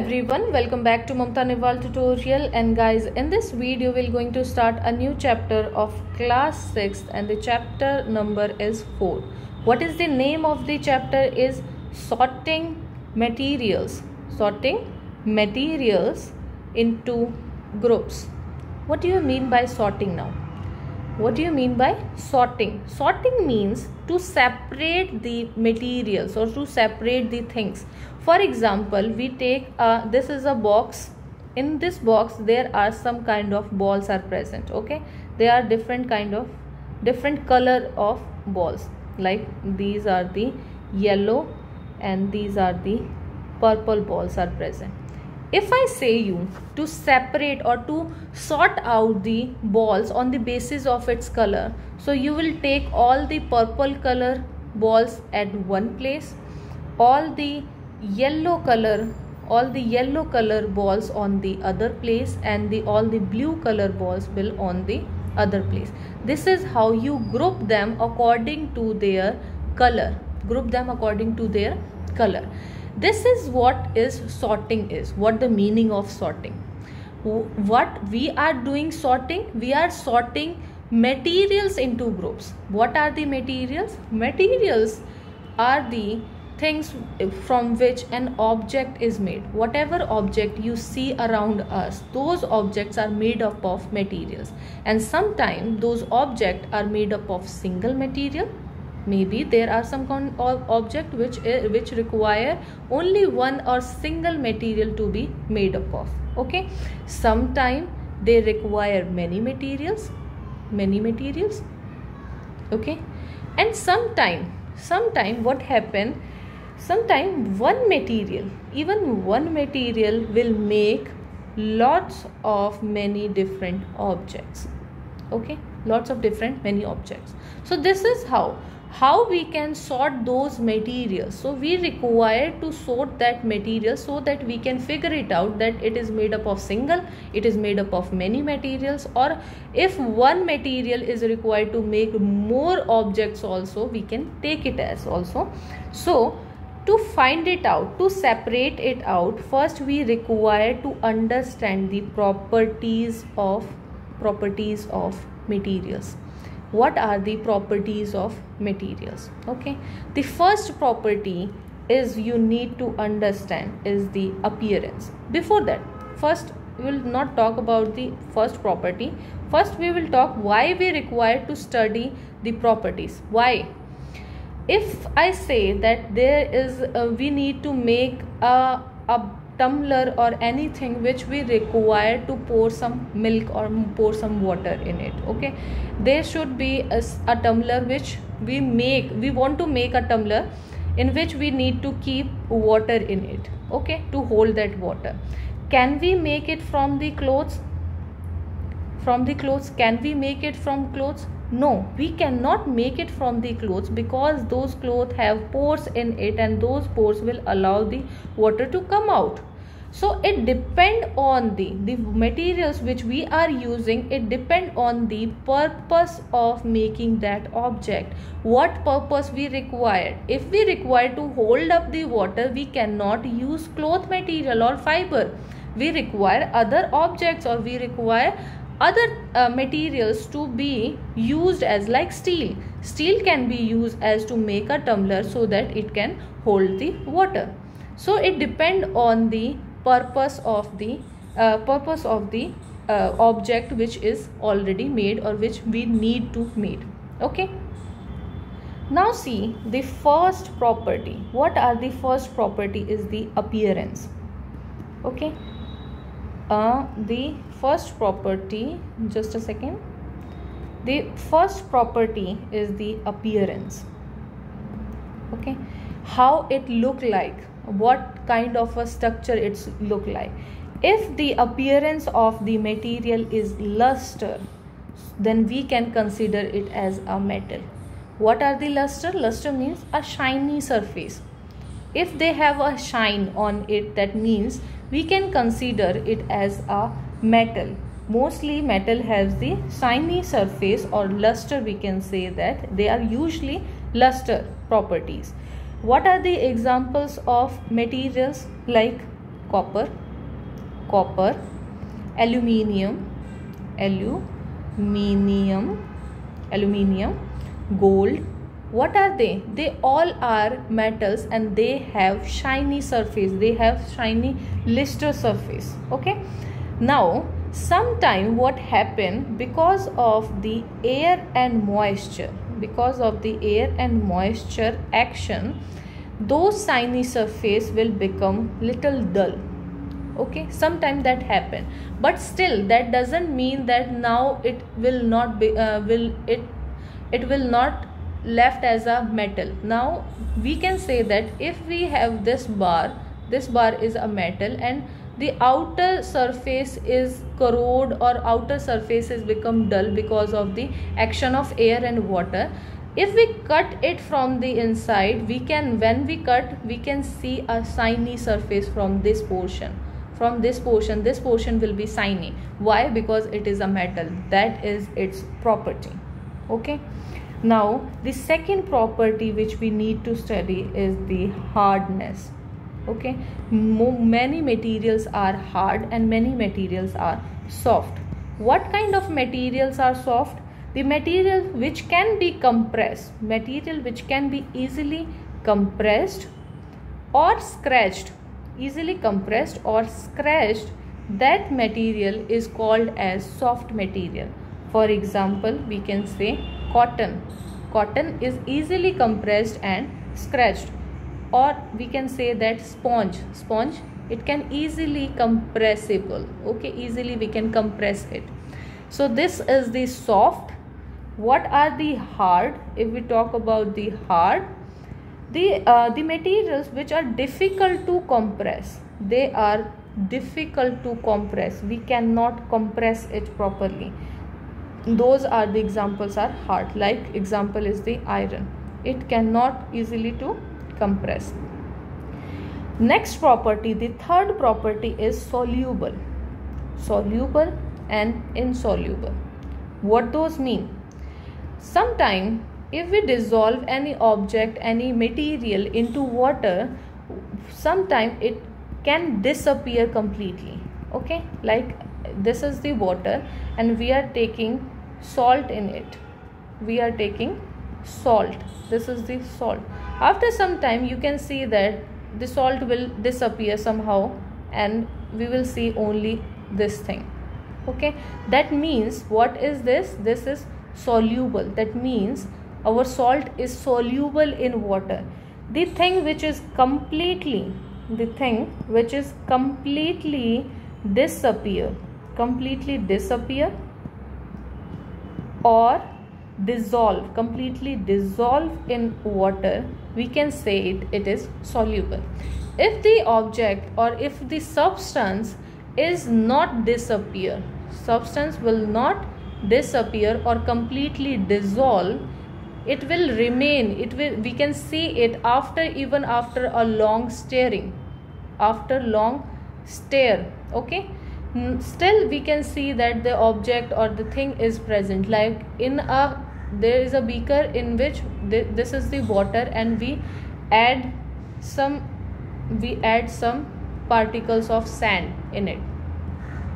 Everyone, welcome back to Mamta Nirwal tutorial. And guys, in this video we're going to start a new chapter of class 6th and the chapter number is 4. What is the name of the chapter is sorting materials into groups. What do you mean by sorting? Now what do you mean by sorting? Sorting means to separate the materials or to separate the things. For example, we take this is a box. In this box there are some kind of balls are present. Okay, there are different color of balls, like these are the yellow and these are the purple balls are present. If I say you to separate or to sort out the balls on the basis of its color, so you will take all the purple color balls at one place, all the yellow color balls on the other place, and all the blue color balls will on the other place. This is how you group them according to their color. This is what is sorting is, what the meaning of sorting. What we are doing sorting, we are sorting materials into groups. What are the materials? Materials are the things from which an object is made. Whatever object you see around us, those objects are made up of materials. And sometimes those objects are made up of single material. Maybe there are some object which require only one or single material to be made up of. Okay, sometimes they require many materials. Okay, and sometime what happen? Sometime one material will make lots of many different objects. Okay, lots of many objects. So this is how we can sort those materials. So we require to sort that material so that we can figure it out that it is made up of single, it is made up of many materials, or if one material is required to make more objects also, we can take it as also. So to find it out, to separate it out, first we require to understand the properties of materials. What are the properties of materials? Okay, the first property is you need to understand is the appearance. Before that, first we will not talk about the first property. First we will talk why we require to study the properties. Why? If I say that there is we need to make a tumbler or anything which we require to pour some milk or pour some water in it. Okay, there should be a tumbler which we make. We want to make a tumbler in which we need to keep water in it. Okay, to hold that water. Can we make it from the clothes? Can we make it from clothes? No, we cannot make it from the clothes because those clothes have pores in it and those pores will allow the water to come out. So it depends on the materials which we are using. It depends on the purpose of making that object. What purpose we require? If we require to hold up the water, we cannot use cloth material or fiber. We require other objects, or we require other materials to be used as, like steel. Steel can be used as to make a tumbler so that it can hold the water. So it depends on the purpose of the object which is already made or which we need to make. Okay. Now see the first property. What are the first property is the appearance. Okay. The first property, just a second. The first property is the appearance. Okay, how it look like, what kind of a structure it's look like. If the appearance of the material is luster, then we can consider it as a metal. What are the luster? Luster means a shiny surface. If they have a shine on it, that means we can consider it as a metal. Mostly metal has the shiny surface or luster. We can say that they are usually luster properties. What are the examples of materials? Like copper copper, aluminium aluminium aluminium, gold. What are they? They all are metals and they have shiny surface. They have shiny luster surface. Okay. Now, sometime what happen because of the air and moisture, because of the air and moisture action, those shiny surface will become little dull. Okay, sometime that happen, but still that doesn't mean that now it will not be it will not left as a metal. Now we can say that if we have this bar is a metal and the outer surface is corrode or outer surface is become dull because of the action of air and water. If we cut it from the inside, we can, when we cut, we can see a shiny surface from this portion. From this portion will be shiny. Why? Because it is a metal. That is its property. Okay. Now the second property which we need to study is the hardness. Okay, many materials are hard and many materials are soft. What kind of materials are soft? The material which can be compressed, material which can be easily compressed or scratched, easily compressed or scratched, that material is called as soft material. For example, we can say cotton. Cotton is easily compressed and scratched, or we can say that sponge, it can easily compressible. Okay, easily we can compress it. So this is the soft. What are the hard? If we talk about the hard, the materials which are difficult to compress, they are difficult to compress, we cannot compress it properly, those are the examples are hard. Like example is the iron, it cannot easily to compress. Next property, the third property is soluble and insoluble. What those mean? Sometime if we dissolve any object, any material into water, sometime it can disappear completely. Okay, like this is the water and we are taking salt in it, we are taking salt, this is the salt. After some time you can see that the salt will disappear somehow and we will see only this thing. Okay, that means what is this? This is soluble. That means our salt is soluble in water. The thing which is completely, the thing which is completely disappear or dissolve, completely dissolve in water, we can say it is soluble. If the object or if the substance is not disappear, substance will not disappear or completely dissolve, it will remain, it will, we can see it after, even after a long staring, after long stare. Okay, still we can see that the object or the thing is present. Like in a, there is a beaker in which this is the water and we add some particles of sand in it.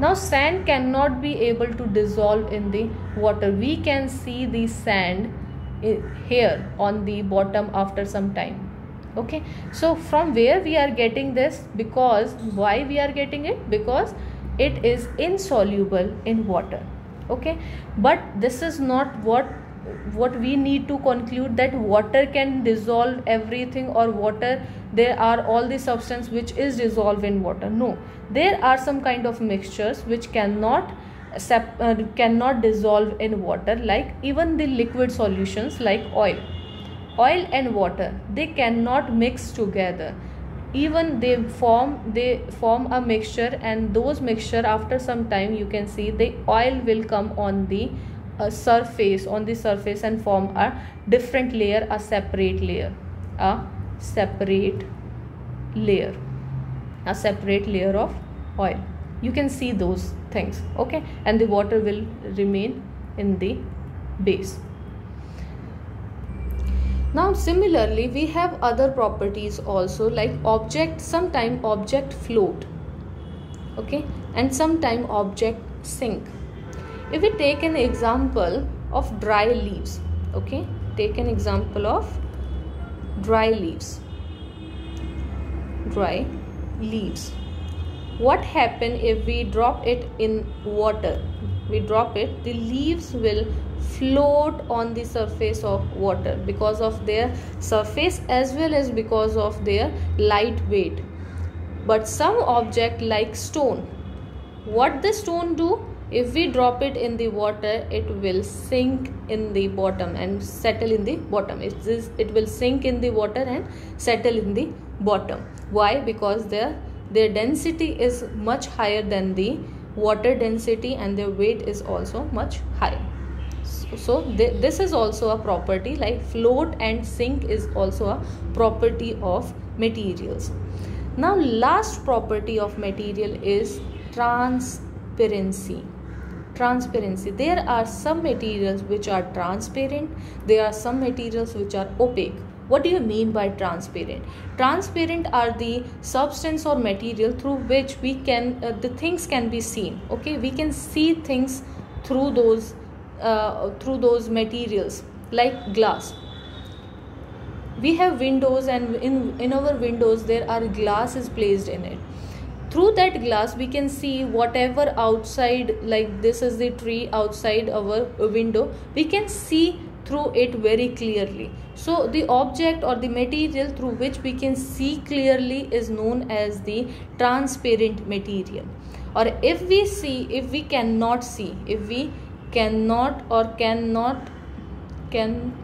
Now sand cannot be able to dissolve in the water. We can see the sand here on the bottom after some time. Okay, so from where we are getting this? Because why we are getting it? Because it is insoluble in water. Okay, but this is not what we need to conclude, that water can dissolve everything, or water, there are all the substance which is dissolved in water. No, there are some kind of mixtures which cannot dissolve in water, like even the liquid solutions like oil and water, they cannot mix together. Even they form a mixture, and those mixture after some time you can see the oil will come on the surface and form a different layer, a separate layer of oil. You can see those things. Okay, and the water will remain in the base. Now similarly we have other properties also, like object, sometime object float. okay, and sometime object sink. If we take an example of dry leaves, okay, take an example of dry leaves. Dry leaves. What happen if we drop it in water? We drop it, the leaves will float on the surface of water because of their surface as well as because of their light weight. But some object like stone, what the stone do? If we drop it in the water, it will sink in the bottom and settle in the bottom. It will sink in the water and settle in the bottom. Why? Because their density is much higher than the water density and their weight is also much higher. So this is also a property, like float and sink is also a property of materials. Now last property of material is transparency. Transparency. There are some materials which are transparent. There are some materials which are opaque. What do you mean by transparent? Transparent are the substance or material through which we can the things can be seen. Okay, we can see things through those materials, like glass. We have windows, and in our windows there are glass is placed in it. Through that glass we can see whatever outside, like this is the tree outside our window, we can see through it very clearly. So the object or the material through which we can see clearly is known as the transparent material. Or if we see, if we cannot see, if we cannot or cannot can,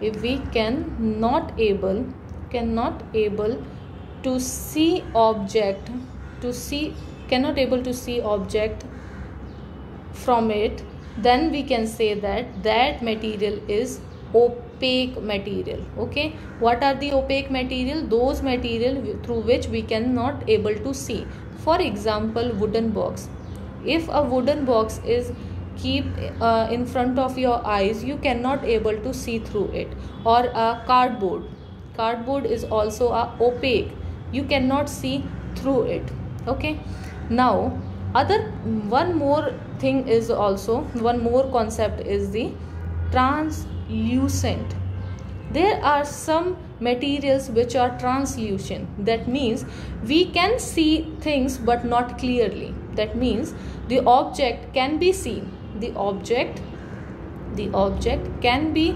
if we cannot able to see object, cannot able to see object from it, then we can say that that material is opaque material. Okay, what are the opaque material? Those material through which we cannot able to see. For example, wooden box. If a wooden box is keep in front of your eyes, you cannot able to see through it. Or a cardboard. Cardboard is also a opaque. You cannot see through it. Okay. Now, one more concept is the translucent. There are some materials which are translucent. That means we can see things but not clearly. That means the object can be seen. The object can be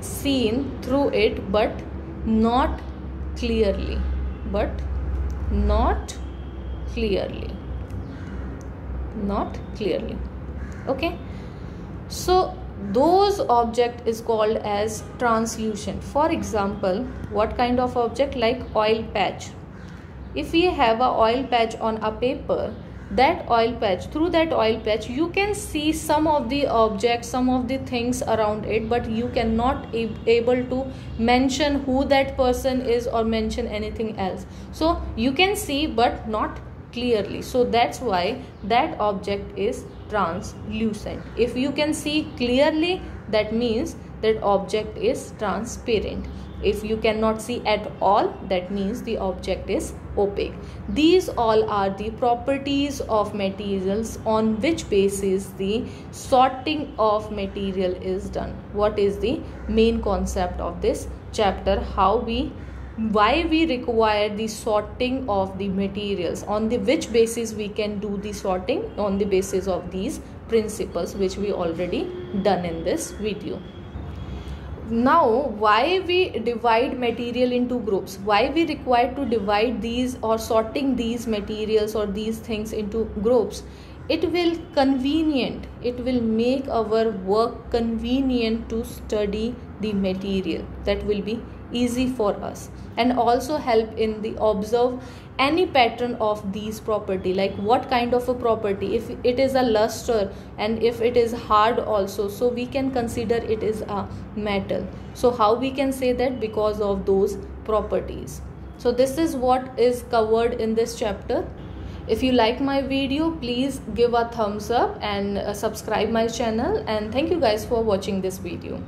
seen through it but not clearly. Okay, so those object is called as translucent. For example, what kind of object? Like oil patch. If we have a oil patch on a paper, that oil patch, through that oil patch you can see some of the objects, some of the things around it, but you cannot able to mention who that person is or mention anything else. So you can see but not clearly. So that's why that object is translucent. If you can see clearly, that means that object is transparent. If you cannot see at all, that means the object is opaque. These all are the properties of materials on which basis the sorting of material is done. What is the main concept of this chapter? Why we require the sorting of the materials, on the which basis we can do the sorting, on the basis of these principles which we already done in this video. Now, why we divide material into groups? Why we require to divide these or sorting these materials or these things into groups? It will convenient. It will make our work convenient to study the material. That will be easy for us, and also help in the observe any pattern of these property, like what kind of a property, if it is a luster and if it is hard also, so we can consider it is a metal. So how we can say that? Because of those properties. So this is what is covered in this chapter. If you like my video, please give a thumbs up and subscribe my channel, and thank you guys for watching this video.